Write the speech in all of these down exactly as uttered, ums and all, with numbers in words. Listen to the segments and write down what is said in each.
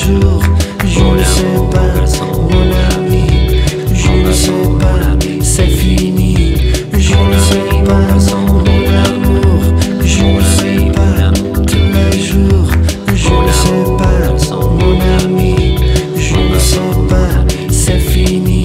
jour, je ne sais pas, mon ami, je ne sais pas, c'est fini, je ne sais pas, mon amour, je ne sais pas, tous les jours, je ne sais pas, mon ami, je ne sais pas, c'est fini.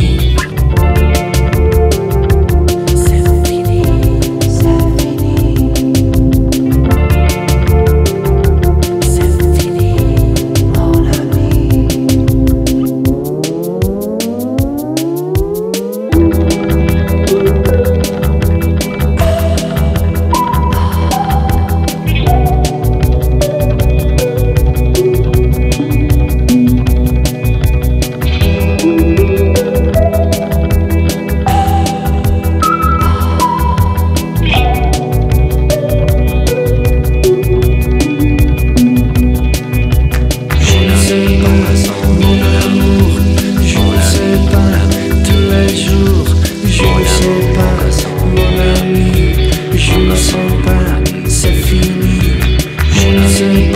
Je ne sais pas, c'est fini. Je ne sais pas.